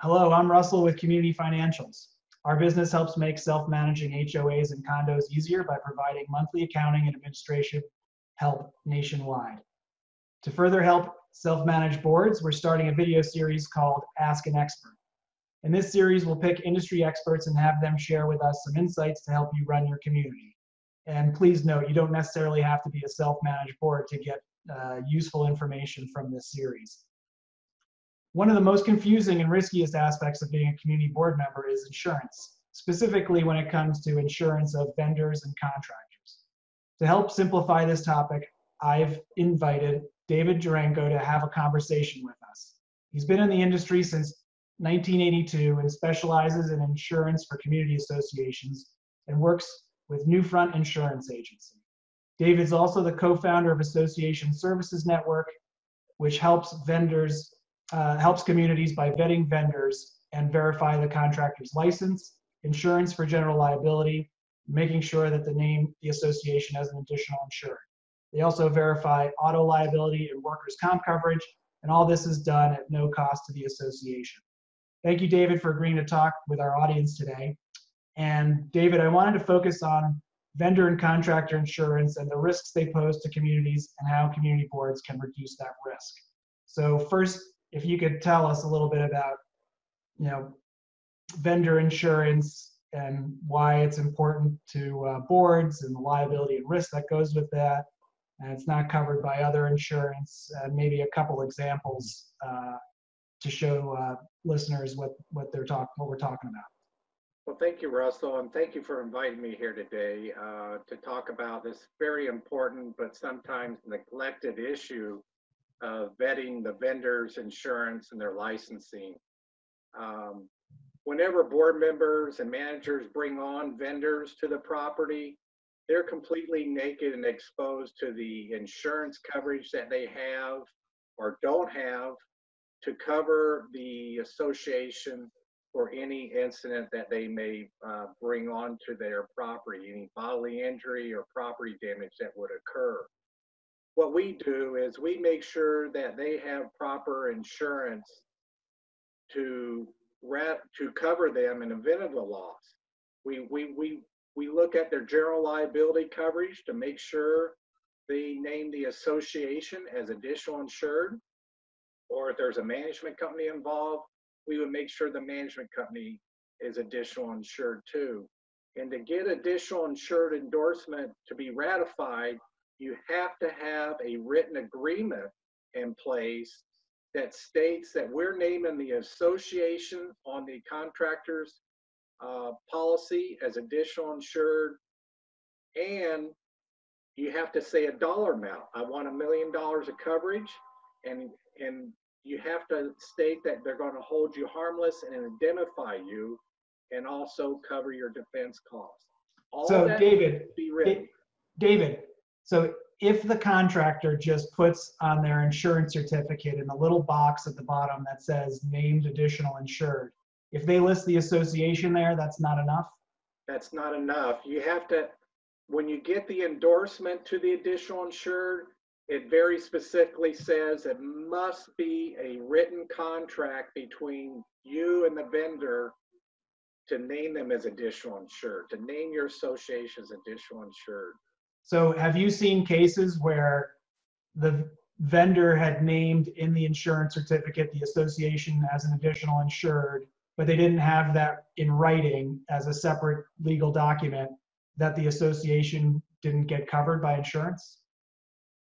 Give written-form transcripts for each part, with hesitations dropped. Hello, I'm Russell with Community Financials. Our business helps make self-managing HOAs and condos easier by providing monthly accounting and administration help nationwide. To further help self-manage boards, we're starting a video series called Ask an Expert. In this series, we'll pick industry experts and have them share with us some insights to help you run your community. And please note, you don't necessarily have to be a self-managed board to get useful information from this series. One of the most confusing and riskiest aspects of being a community board member is insurance, specifically when it comes to insurance of vendors and contractors. To help simplify this topic, I've invited David Jeranko to have a conversation with us. He's been in the industry since 1982 and specializes in insurance for community associations and works with Newfront Insurance Agency. David's also the co-founder of Association Services Network, which helps communities by vetting vendors and verify the contractor's license, insurance for general liability, making sure that the association has an additional insurer. They also verify auto liability and workers' comp coverage, and all this is done at no cost to the association. Thank you, David, for agreeing to talk with our audience today. And David, I wanted to focus on vendor and contractor insurance and the risks they pose to communities and how community boards can reduce that risk. So first, if you could tell us a little bit about, vendor insurance and why it's important to boards and the liability and risk that goes with that, and it's not covered by other insurance, and maybe a couple examples to show listeners what we're talking about. Well, thank you, Russell, and thank you for inviting me here today to talk about this very important but sometimes neglected issue of vetting the vendors' insurance and their licensing. Whenever board members and managers bring on vendors to the property, they're completely naked and exposed to the insurance coverage that they have or don't have to cover the association for any incident that they may bring onto their property, any bodily injury or property damage that would occur. What we do is we make sure that they have proper insurance to cover them in event of a loss. We look at their general liability coverage to make sure they name the association as additional insured, or if there's a management company involved, we would make sure the management company is additional insured too. And to get additional insured endorsement to be ratified, you have to have a written agreement in place that states that we're naming the association on the contractor's policy as additional insured, and you have to say a dollar amount. I want $1 million of coverage, and you have to state that they're going to hold you harmless and indemnify you, and also cover your defense costs. All so that David, be written. David. So if the contractor just puts on their insurance certificate in the little box at the bottom that says named additional insured, if they list the association there, that's not enough? That's not enough. You have to, when you get the endorsement to the additional insured, it very specifically says it must be a written contract between you and the vendor to name them as additional insured, to name your association as additional insured. So have you seen cases where the vendor had named in the insurance certificate the association as an additional insured, but they didn't have that in writing as a separate legal document that the association didn't get covered by insurance?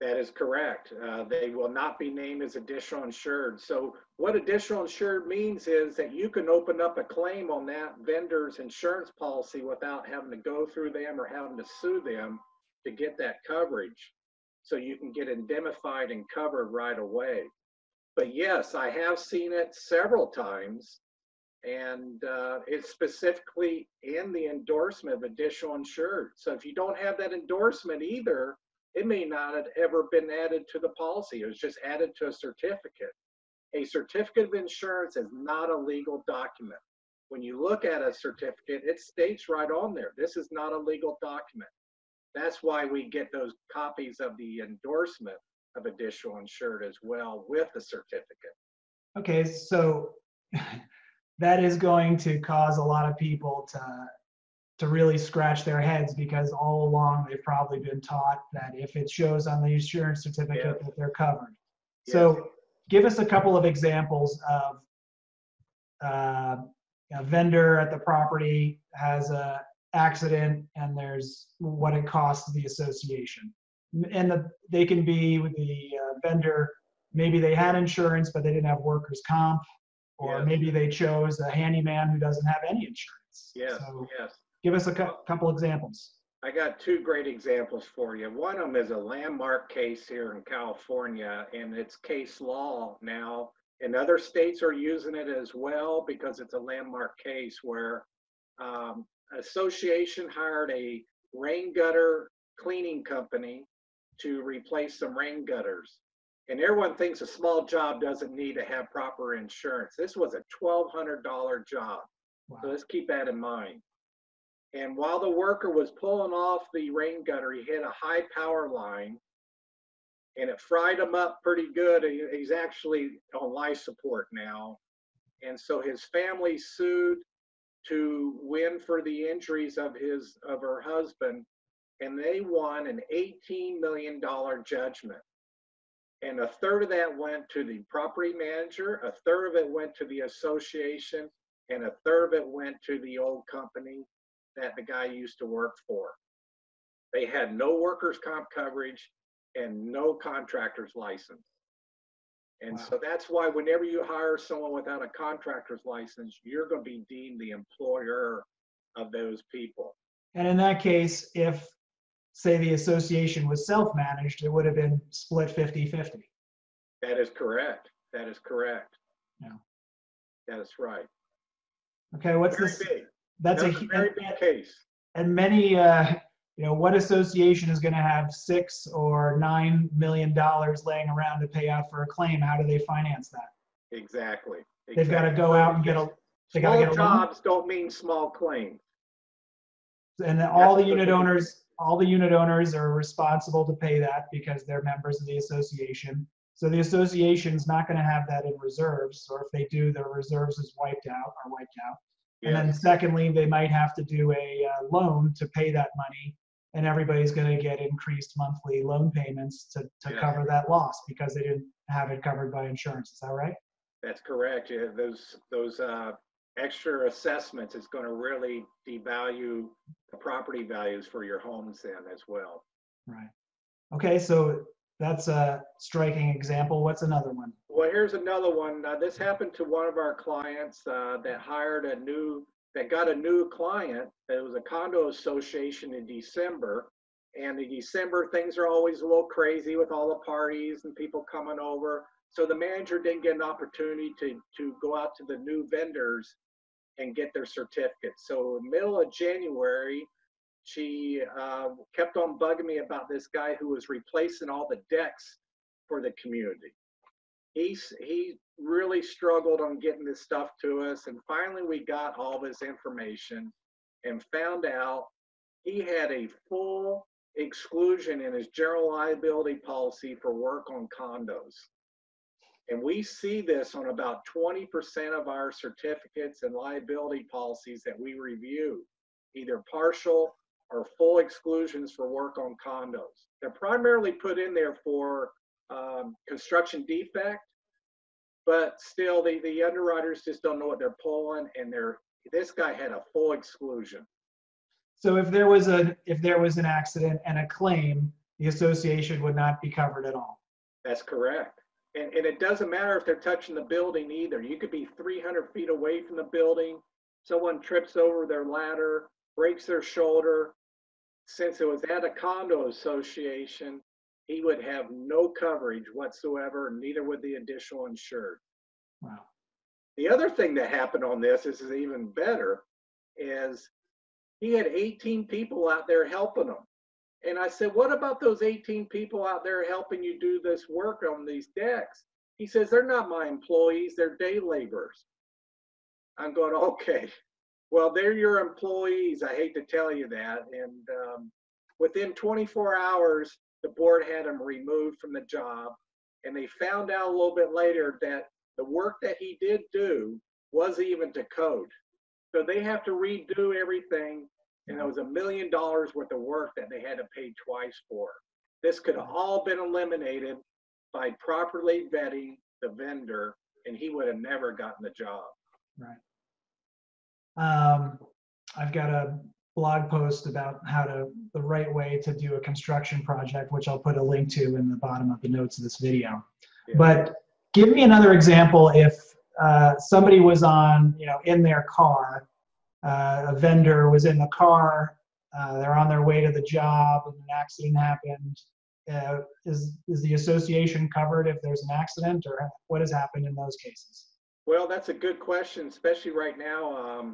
That is correct. They will not be named as additional insured. So what additional insured means is that you can open up a claim on that vendor's insurance policy without having to go through them or having to sue them to get that coverage, so you can get indemnified and covered right away. But yes, I have seen it several times, and it's specifically in the endorsement of additional insured. So if you don't have that endorsement either, it may not have ever been added to the policy. It was just added to a certificate. A certificate of insurance is not a legal document. When you look at a certificate, it states right on there, this is not a legal document. That's why we get those copies of the endorsement of additional insured as well with the certificate. Okay, so that is going to cause a lot of people to really scratch their heads, because all along they've probably been taught that if it shows on the insurance certificate that they're covered. Yeah. So give us a couple of examples of a vendor at the property has an accident and there's what it costs the association. And they can be with the vendor, maybe they had insurance but they didn't have workers' comp, or maybe they chose a handyman who doesn't have any insurance. Give us a couple examples. I got two great examples for you. One of them is a landmark case here in California, and it's case law now, and other states are using it as well because it's a landmark case where association hired a rain gutter cleaning company to replace some rain gutters. And everyone thinks a small job doesn't need to have proper insurance. This was a $1,200 job. Wow. So let's keep that in mind. And while the worker was pulling off the rain gutter, he hit a high power line and it fried him up pretty good. He's actually on life support now. And so his family sued to win for the injuries of her husband, and they won an $18 million judgment. And a third of that went to the property manager, a third of it went to the association, and a third of it went to the old company that the guy used to work for. They had no workers' comp coverage and no contractor's license. And so that's why whenever you hire someone without a contractor's license, you're going to be deemed the employer of those people. And in that case, if, say, the association was self-managed, it would have been split 50-50. That is correct. That is correct. Yeah. That is right. Okay, what's this? That's a very big case. And many, what association is going to have $6 or $9 million laying around to pay out for a claim? How do they finance that? Exactly. They've got to go out and get a. Small jobs don't mean small claims. And then all the unit owners are responsible to pay that because they're members of the association. So the association's not going to have that in reserves, or if they do, their reserves is wiped out. And then secondly, they might have to do a loan to pay that money, and everybody's going to get increased monthly loan payments to cover that loss because they didn't have it covered by insurance. Is that right? That's correct. Yeah, those extra assessments is going to really devalue the property values for your homes then as well. Right. Okay, so that's a striking example. What's another one? Well, here's another one. This happened to one of our clients that got a new client. It was a condo association in December. And in December, things are always a little crazy with all the parties and people coming over. So the manager didn't get an opportunity to go out to the new vendors and get their certificates. So in the middle of January, she kept on bugging me about this guy who was replacing all the decks for the community. He really struggled on getting this stuff to us, and finally we got all this information and found out he had a full exclusion in his general liability policy for work on condos. And we see this on about 20% of our certificates and liability policies that we review, either partial or full exclusions for work on condos. They're primarily put in there for construction defect, but still the underwriters just don't know what they're pulling, and this guy had a full exclusion. So if there was an accident and a claim, the association would not be covered at all. That's correct. And it doesn't matter if they're touching the building either. You could be 300 feet away from the building, someone trips over their ladder, breaks their shoulder. Since it was at a condo association, he would have no coverage whatsoever, and neither would the additional insured. Wow. The other thing that happened on this is even better, is he had 18 people out there helping him. And I said, what about those 18 people out there helping you do this work on these decks? He says, they're not my employees, they're day laborers. I'm going, okay, well, they're your employees. I hate to tell you that. And within 24 hours, the board had him removed from the job, and they found out a little bit later that the work that he did do was even to code. So they have to redo everything, and it was $1 million worth of work that they had to pay twice for. This could have all been eliminated by properly vetting the vendor, and he would have never gotten the job. Right. I've got a blog post about how to the right way to do a construction project, which I'll put a link to in the bottom of the notes of this video. Yeah. But give me another example if somebody was on, in their car, a vendor was in the car, they're on their way to the job and an accident happened. Is the association covered if there's an accident, or what has happened in those cases? Well, that's a good question, especially right now.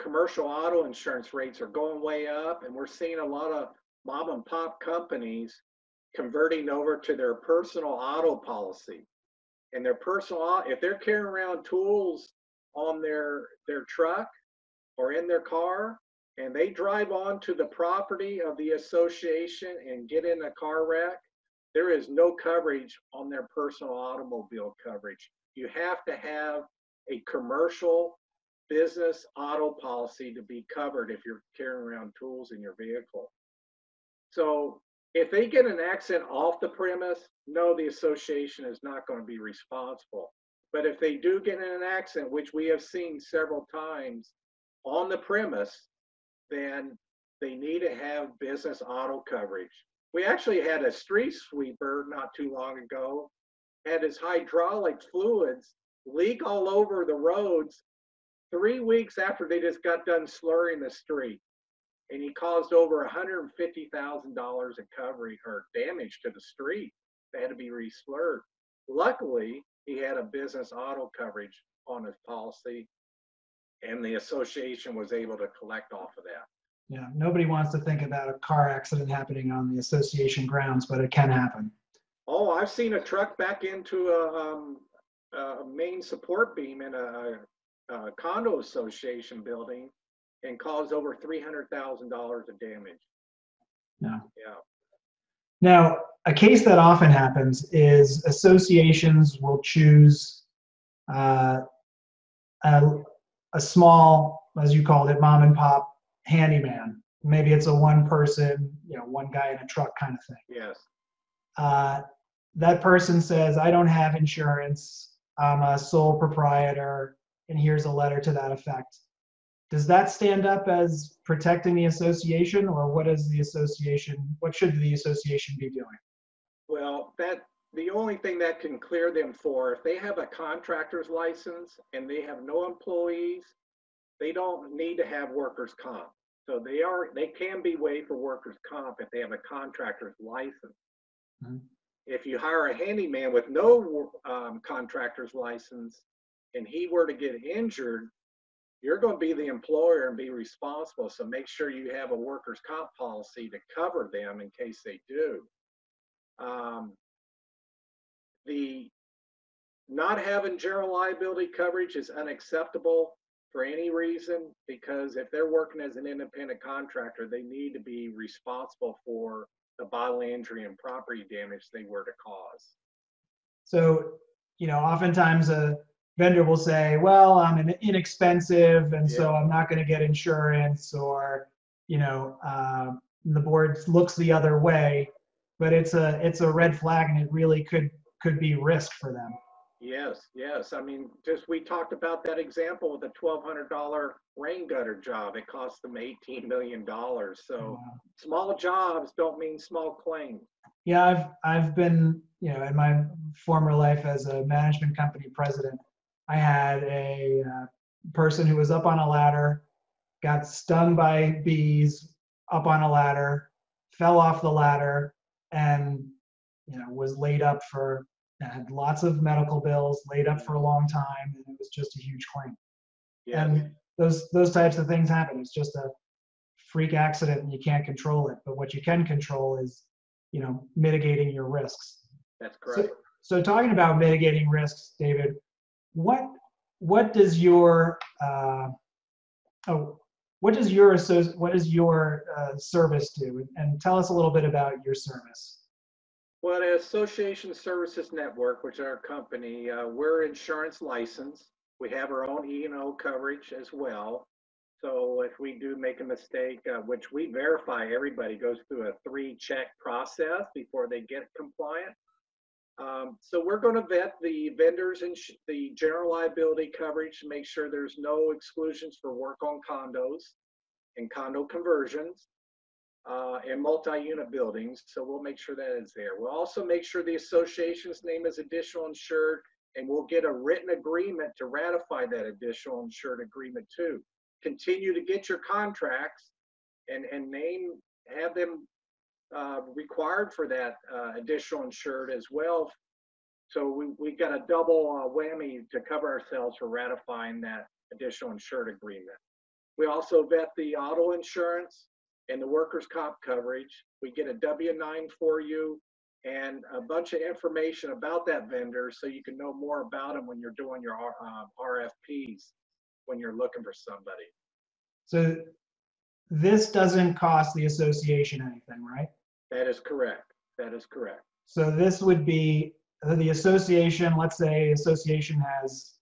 Commercial auto insurance rates are going way up, and we're seeing a lot of mom and pop companies converting over to their personal auto policy. And their personal, if they're carrying around tools on their truck or in their car, and they drive onto the property of the association and get in a car wreck, there is no coverage on their personal automobile coverage. You have to have a commercial business auto policy to be covered if you're carrying around tools in your vehicle. So if they get an accident off the premise, no, the association is not going to be responsible. But if they do get in an accident, which we have seen several times on the premise, then they need to have business auto coverage. We actually had a street sweeper not too long ago, had his hydraulic fluids leak all over the roads 3 weeks after they just got done slurring the street. And he caused over $150,000 in coverage or damage to the street that had to be re-slurred. Luckily, he had a business auto coverage on his policy, and the association was able to collect off of that. Yeah, nobody wants to think about a car accident happening on the association grounds, but it can happen. Oh, I've seen a truck back into a main support beam in a condo association building and caused over $300,000 of damage. No. Yeah. Now, a case that often happens is associations will choose a small, as you called it, mom and pop handyman. Maybe it's a one person, one guy in a truck kind of thing. Yes. That person says, I don't have insurance. I'm a sole proprietor. And here's a letter to that effect. Does that stand up as protecting the association, or what should the association be doing? Well, the only thing that can clear them for, if they have a contractor's license and they have no employees, they don't need to have workers' comp. So they can be waived for workers' comp if they have a contractor's license. Mm-hmm. If you hire a handyman with no contractor's license and he were to get injured, you're going to be the employer and be responsible. So make sure you have a workers' comp policy to cover them in case they do. The not having general liability coverage is unacceptable for any reason, because if they're working as an independent contractor, they need to be responsible for the bodily injury and property damage they were to cause. So, oftentimes a vendor will say, well, I'm inexpensive, and so I'm not going to get insurance, or, the board looks the other way, but it's a red flag, and it really could be risk for them. Yes. Yes. We talked about that example with the $1,200 rain gutter job. It cost them $18 million. So small jobs don't mean small claims. Yeah. I've been, in my former life as a management company president, I had a person who was up on a ladder, got stung by bees up on a ladder, fell off the ladder, and was laid up for, had lots of medical bills, laid up for a long time, and it was just a huge claim. Yeah. And those types of things happen. It's just a freak accident, and you can't control it. But what you can control is, mitigating your risks. That's correct. So talking about mitigating risks, David, what does your service do? And tell us a little bit about your service. Well, the Association Services Network, which is our company, we're insurance licensed. We have our own E&O coverage as well. So if we do make a mistake, which we verify, everybody goes through a 3-check process before they get compliant. So we're going to vet the vendors and the general liability coverage to make sure there's no exclusions for work on condos and condo conversions and multi-unit buildings. So we'll make sure that is there. We'll also make sure the association's name is additional insured, and we'll get a written agreement to ratify that additional insured agreement too. Continue to get your contracts and name, have them required for that additional insured as well. So we've got a double whammy to cover ourselves for ratifying that additional insured agreement. We also vet the auto insurance and the workers' comp coverage. We get a W-9 for you and a bunch of information about that vendor so you can know more about them when you're doing your RFPs, when you're looking for somebody. So this doesn't cost the association anything, right? That is correct. That is correct. So this would be the association, let's say association has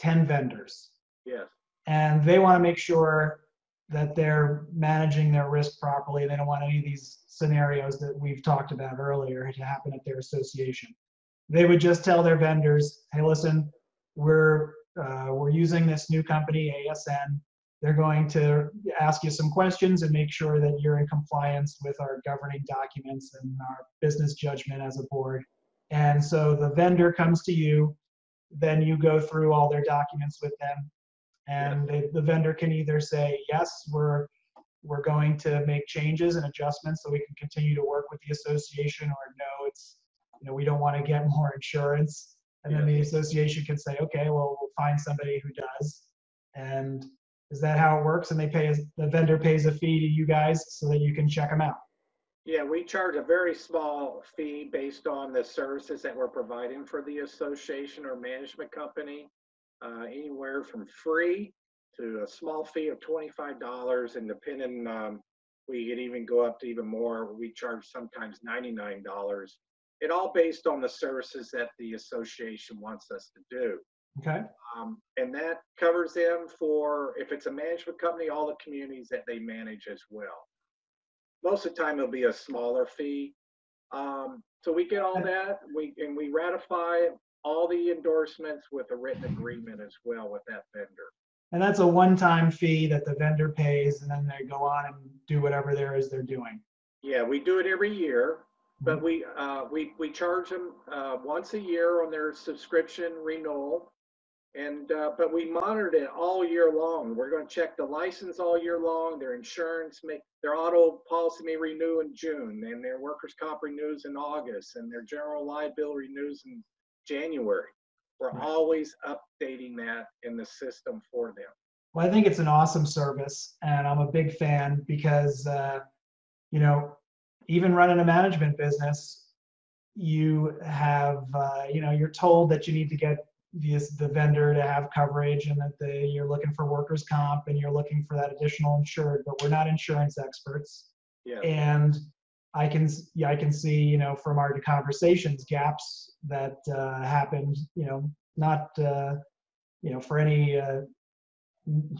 10 vendors. Yes. And they want to make sure that they're managing their risk properly. They don't want any of these scenarios that we've talked about earlier to happen at their association. They would just tell their vendors, hey, listen, we're using this new company, ASN. They're going to ask you some questions and make sure that you're in compliance with our governing documents and our business judgment as a board. And so the vendor comes to you, then you go through all their documents with them, and the vendor can either say, yes, we're going to make changes and adjustments so we can continue to work with the association, or no, it's, you know, we don't want to get more insurance. And then the association can say, okay, well, we'll find somebody who does. And is that how it works? And they pay, the vendor pays a fee to you guys so that you can check them out. Yeah, we charge a very small fee based on the services that we're providing for the association or management company, anywhere from free to a small fee of $25. And depending, we could even go up to even more. We charge sometimes $99. It all based on the services that the association wants us to do. Okay. And that covers them for, if it's a management company, all the communities that they manage as well. Most of the time it'll be a smaller fee. So we get all that, we ratify all the endorsements with a written agreement as well with that vendor. And that's a one-time fee that the vendor pays, and then they go on and do whatever there is they're doing. Yeah, we do it every year. But we charge them once a year on their subscription renewal, and but we monitor it all year long. We're going to check the license all year long, their insurance, their auto policy may renew in June, and their workers' comp renews in August, and their general liability renews in January. We're always updating that in the system for them. Well, I think it's an awesome service, and I'm a big fan because, you know, even running a management business, you have, you know, you're told that you need to get the vendor to have coverage, and that you're looking for workers' comp, and you're looking for that additional insured, but we're not insurance experts. Yeah. And I can see, you know, from our conversations, gaps that happened, you know, not, you know, for any, you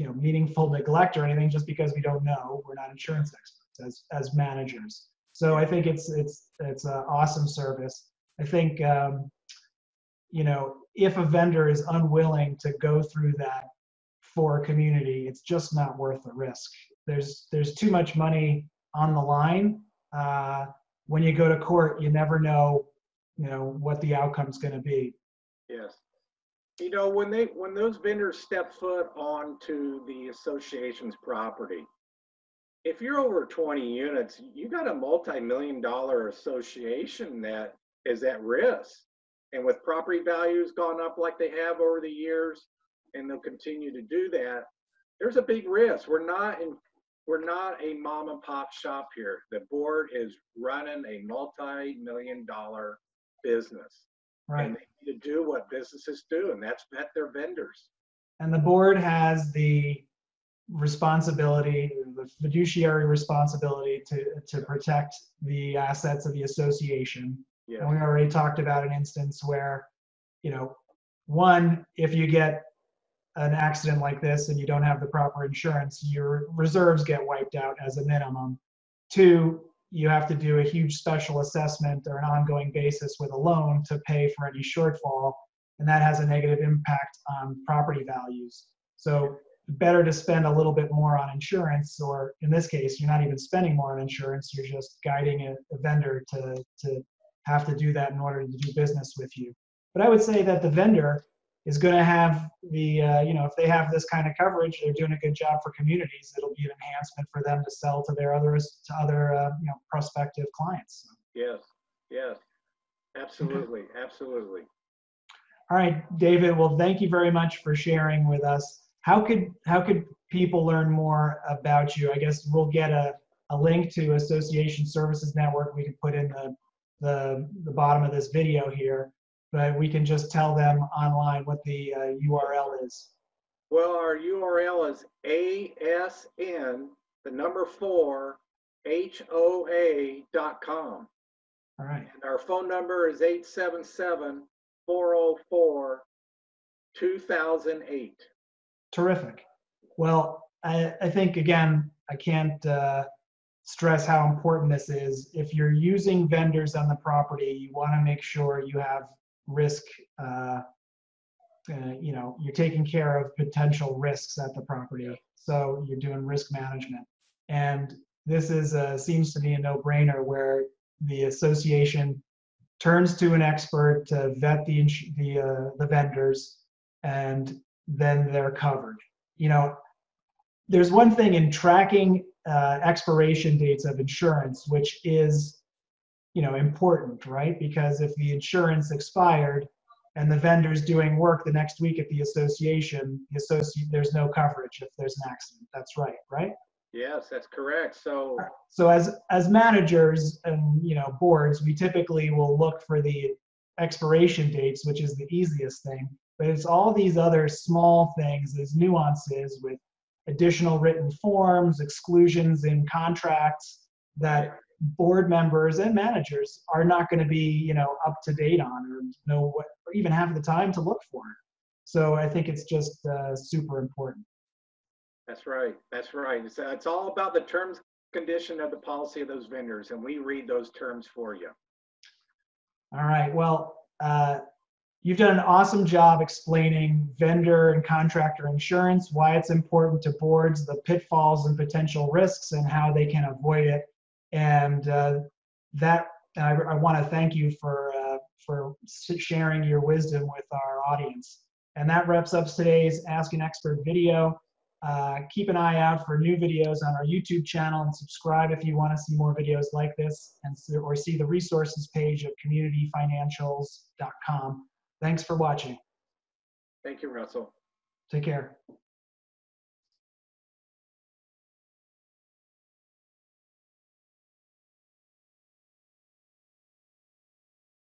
know, meaningful neglect or anything, just because we don't know, we're not insurance experts as managers. So I think it's an awesome service. I think, you know, if a vendor is unwilling to go through that for a community, it's just not worth the risk. There's too much money on the line. When you go to court, you never know, you know, what the outcome's going to be. Yes. You know, when those vendors step foot onto the association's property, if you're over 20 units, you got a multi-million-dollar association that is at risk. And with property values gone up like they have over the years, and they'll continue to do that, there's a big risk. We're not a mom and pop shop here. The board is running a multi-million-dollar business. Right. And they need to do what businesses do, and that's vet their vendors. And the board has the responsibility, the fiduciary responsibility to protect the assets of the association. Yeah. And we already talked about an instance where, you know, one, if you get an accident like this and you don't have the proper insurance, your reserves get wiped out as a minimum. Two, you have to do a huge special assessment or an ongoing basis with a loan to pay for any shortfall, and that has a negative impact on property values. So better to spend a little bit more on insurance, or in this case, you're not even spending more on insurance, you're just guiding a vendor to have to do that in order to do business with you. But I would say that the vendor is going to have the, if they have this kind of coverage, they're doing a good job for communities. It'll be an enhancement for them to sell to their other prospective clients. Yes, absolutely, okay. Absolutely. All right, David. Well, thank you very much for sharing with us. How could people learn more about you? I guess we'll get a link to Association Services Network. We can put in the bottom of this video here. But we can just tell them online what the URL is. Well, our URL is ASN4HOA.com. All right. And our phone number is 877-404-2008. Terrific. Well, I think, again, I can't stress how important this is. If you're using vendors on the property, you want to make sure you have risk, you're taking care of potential risks at the property. So you're doing risk management. And this is seems to be a no-brainer where the association turns to an expert to vet the vendors, and then they're covered. You know, there's one thing in tracking expiration dates of insurance, which is important, right? Because if the insurance expired and the vendor's doing work the next week at the association, there's no coverage if there's an accident. That's right, right? Yes, that's correct. So as managers and boards, we typically will look for the expiration dates, which is the easiest thing. But it's all these other small things, these nuances with additional written forms, exclusions in contracts that board members and managers are not going to be, up to date on, or even have the time to look for it. So I think it's just super important. That's right. It's all about the terms, condition of the policy of those vendors, and we read those terms for you. All right. Well, you've done an awesome job explaining vendor and contractor insurance, why it's important to boards, the pitfalls and potential risks, and how they can avoid it. And I want to thank you for sharing your wisdom with our audience. And that wraps up today's Ask an Expert video. Keep an eye out for new videos on our YouTube channel, and subscribe if you want to see more videos like this, or see the resources page of communityfinancials.com. Thanks for watching. Thank you, Russell. Take care.